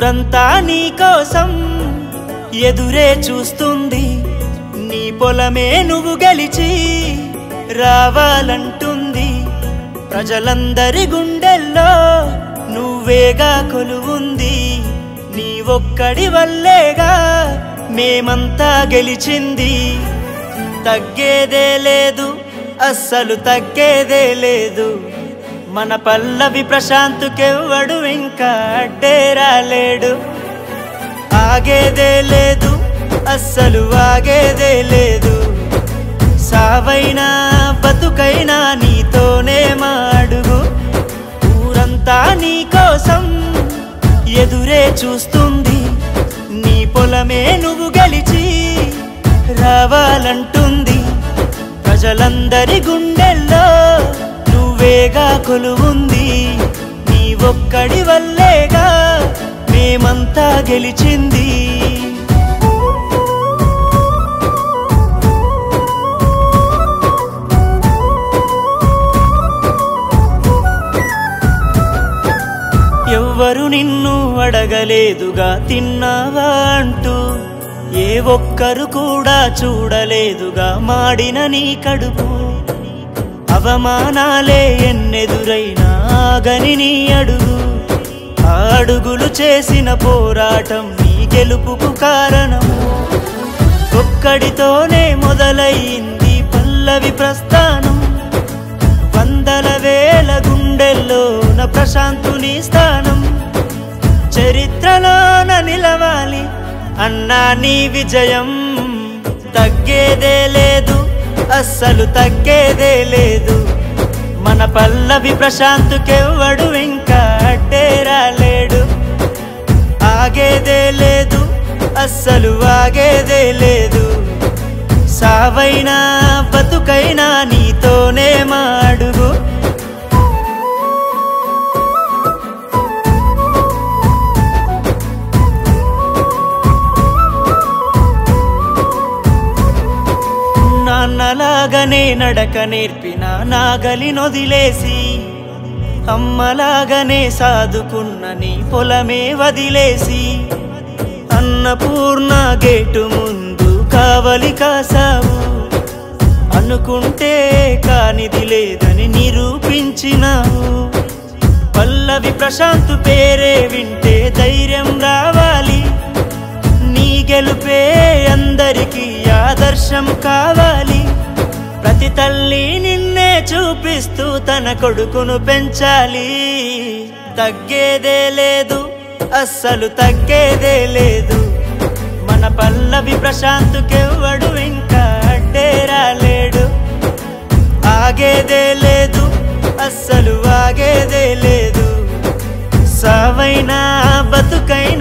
ఊరంతా నీ కోసం ఎదురే చూస్తుంది. నీ పొలమే నువ్వు గెలిచి రావాలంటుంది. ప్రజలందరి గుండెల్లో నువ్వేగా కొలువుంది. నీ ఒక్కడి వల్లేగా మేమంతా గెలిచింది. తగ్గేదే లేదు, అస్సలు తగ్గేదే లేదు. మన పల్లవి ప్రశాంతుకెవ్వడు ఇంకా అడ్డే రాలేడు. ఆగేదే లేదు, అస్సలు ఆగేదే లేదు. సావైనా బతుకైనా నీతోనే మా అడుగు. ఊరంతా నీ కోసం ఎదురే చూస్తుంది. నీ పొలమే నువ్వు గెలిచి రావాలంటుంది. ప్రజలందరి గుండెల్లో నువ్వేగా కొలువుంది. నీ ఒక్కడి వల్లేగా మేమంతా గెలిచింది. ఎవరు నిన్ను అడగలేదుగా తిన్నావా అంటూ. ఏ ఒక్కరు కూడా చూడలేదుగా మాడిన నీ కడుపు. అవమానాలే ఎన్నెదురైనా ఆగని నీ అడుగు. ఆ అడుగులు చేసిన పోరాటం నీ గెలుపుకు కారణము. ఒక్కడితోనే మొదలయ్యింది పల్లవి ప్రస్థానం. వందల వేల గుండెల్లోన ప్రశాంతుని స్థానం. చరిత్రలోన నిలవాలి అన్నా నీ విజయం. తగ్గేదే లేదు, అస్సలు తగ్గేదే లేదు. మన పల్లవి ప్రశాంతుకెవ్వడు ఇంకా అడ్డే రాలేడు. ఆగేదే లేదు, అస్సలు ఆగేదే లేదు. సావైనా బతుకైనా నీతోనే మా అడుగు. నాన్నలాగానే నడక నేర్పిన నాగలినొదిలేసి, అమ్మలాగానే సాదుకున్న నీ పొలమే వదిలేసి, అన్నపూర్ణ గేటు ముందు కావలి కాసావు. అనుకుంటే కానిది లేదని నిరూపించినావు. పల్లవి ప్రశాంత్ పేరే వింటే ధైర్యం రావాలి. నీ గెలుపే అందరికీ ఆదర్శం కావాలి. ప్రతి తల్లి నిన్నే చూపిస్తూ తన కొడుకును పెంచాలి. తగ్గేదే లేదు, అస్సలు తగ్గేదే లేదు. మన పల్లవి ప్రశాంతుకెవ్వడు ఇంకా అడ్డే రాలేడు. ఆగేదే లేదు, అస్సలు ఆగేదే లేదు. సావైనా బతుకైనా